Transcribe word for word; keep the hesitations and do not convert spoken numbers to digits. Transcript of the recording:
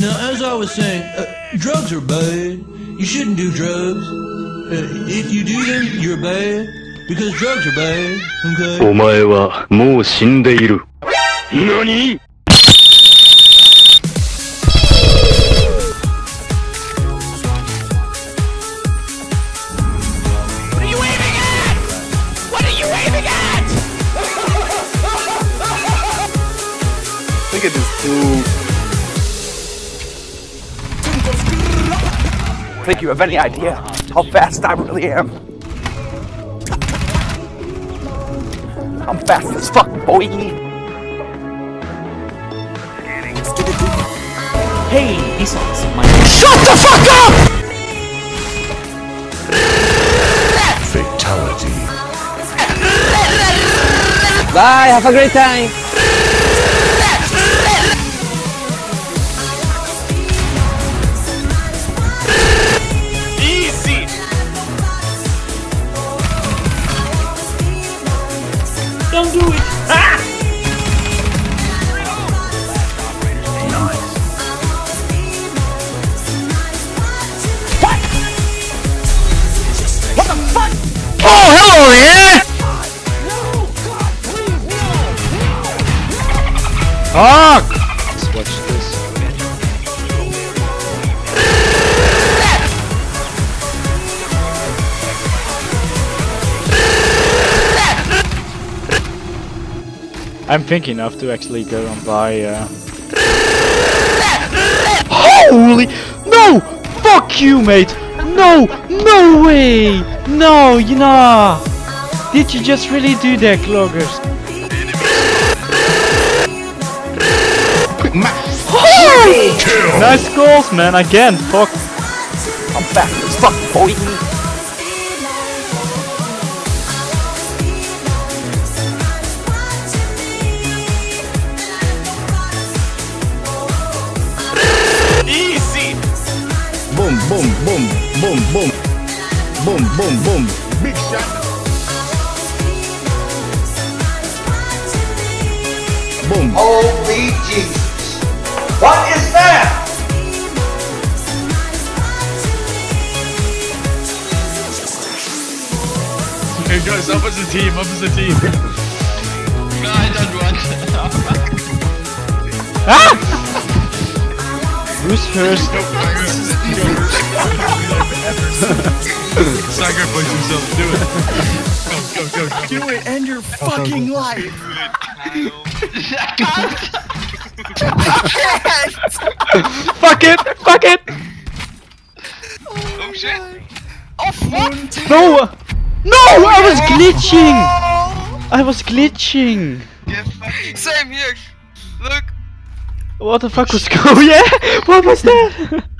Now, as I was saying, uh, drugs are bad. You shouldn't do drugs. Uh, if you do them, you're bad. Because drugs are bad, okay? お前はもう死んでいる。何? Look at this dude. Think you have any idea how fast I really am? I'm fast as fuck, boy. Hey, this is my. Shut the fuck up! Fatality. Bye. Have a great time. Don't do it! Ah! Nice. What? What the fuck? Oh, hello there! No, God, please, no! Fuck! Let's watch this. I'm thinking enough to actually go and buy uh... Holy! No! Fuck you, mate! No! No way! No, you know! Did you just really do that, Cloggers? Quick math! Holy! Kill. Nice calls, man, again! Fuck! I'm back as fuck, boy! Boom, boom, boom, boom, boom, boom, boom, boom, big shot. Boom. Holy Jesus. What is that? Here goes, up as a team, up as a team. No, I don't run. Ah! Who's first? Sacrifice himself, do it. Go, go, go, go. Do it, end your fucking life. Fuck it, fuck it. Oh shit. Oh fuck. No, no, I was glitching. I was glitching. Same here. Look. What the fuck was going on? Yeah, what was that?